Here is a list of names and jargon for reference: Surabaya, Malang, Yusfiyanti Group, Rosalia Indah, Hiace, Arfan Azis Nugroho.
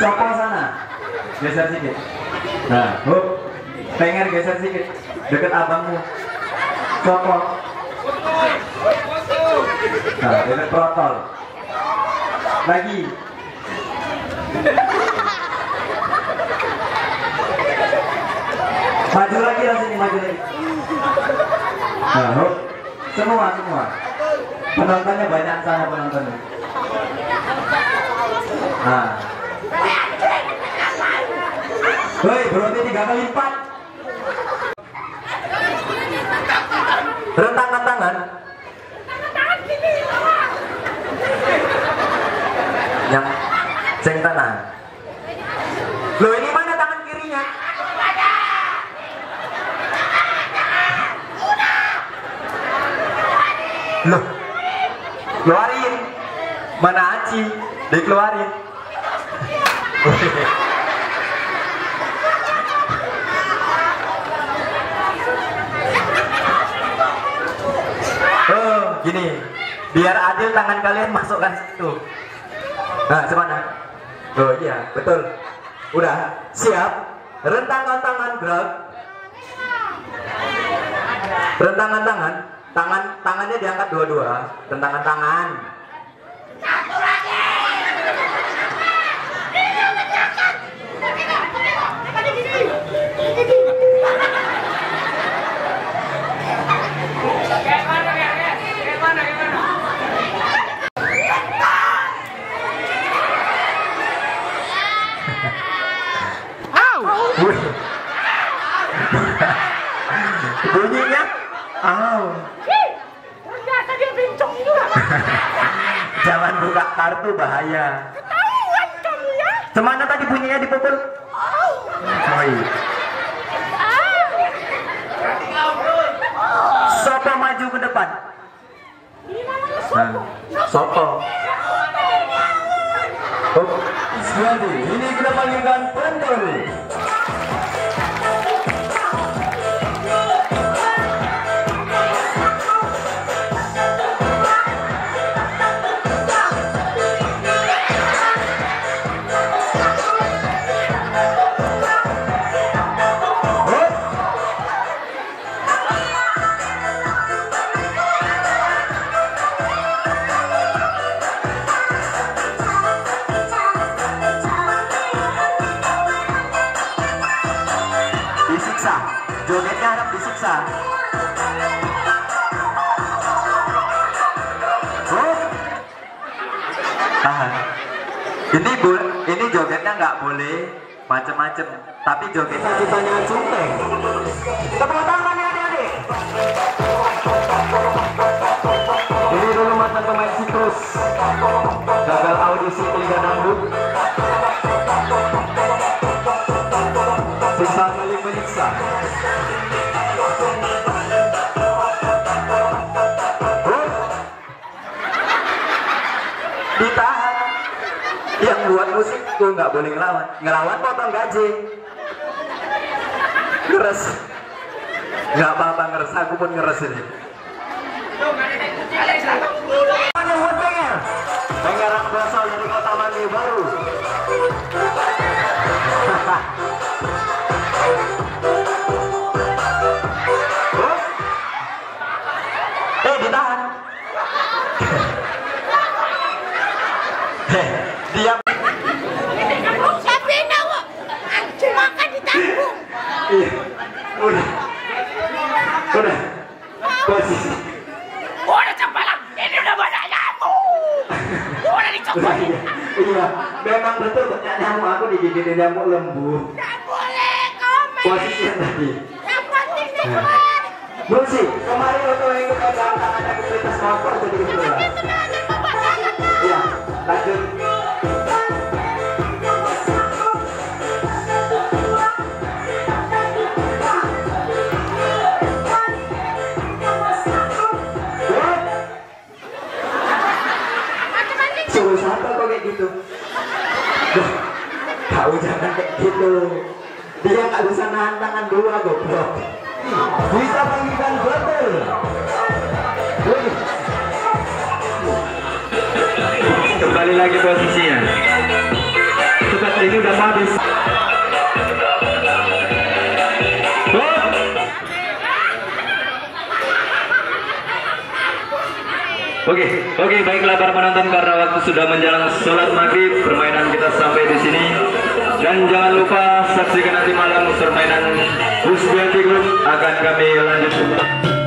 Copong sana, geser sedikit. Nah, Pengen geser sedikit deket abangmu. Copot. Nah, deket protol. Lagi. Maju lagi lah sini, maju lagi. Nah, semua. Penontonnya banyak sana penontonnya. Nah. Woi, berarti 3 kali lipat. Rentangkan tangan. Yang ceng tangan. Loh, ini mana tangan kirinya? Loh, keluarin. Mana Aci? Dikeluarin. Gini, biar adil tangan kalian masukkan situ. Nah, semana? Oh iya, betul. Udah, siap. Rentangkan tangan, gerak. Rentangkan tangan. Tangannya diangkat dua-dua. Rentangkan tangan. Satu lagi. Bunyinya, aw. Ternyata dia bincang juga. Jangan buka kartu, bahaya. Ketahuan kamu ya. Semana tadi bunyinya dipukul? Aw. Sopo maju ke depan. Sopo. Jadi ini kita panggilkan pentul. Ini jogetnya nggak boleh macem-macem, tapi jogetnya ditanya cumpeng. Tepuk tangan ya adik-adik. Ini dulu mantan pemain Citrus, gagal audisi ke Liga Dangdut. Sisa milik menyiksa. Ditahan. Yang buat musik tuh nggak boleh ngelawan. Ngelawan potong gaji. Ngeres. Nggak apa-apa ngeres, aku pun ngeres ini. Mana buat pengen? Pengeran berasal dari kota Mandi Baru. Ditahan. Diam. Tapi nawa, cuma kan ditanggung. Iya, udah. Posisi. Udah cepat. Ini udah banyak nyamuk. Udah dicokokin. Iya, memang betul banyak nyamuk. Aku digigit nyamuk lembu. Tidak boleh komen. Posisi tadi. Yang penting dikeluar. Musik. Kemarin waktu yang ikut abang tangan aktivitas motor jadi keluar. Iya, lanjut. Kau jangan kayak gitu. Dia nggak bisa nahan tangan dua, goblok. Bisa panggilkan betul. Kembali lagi posisinya. Tempat ini udah habis. Oke, baiklah para penonton, karena waktu sudah menjelang sholat maghrib, permainan kita sampai di sini. Dan jangan lupa saksikan nanti malam permainan Yusfiyanti Group akan kami lanjutkan.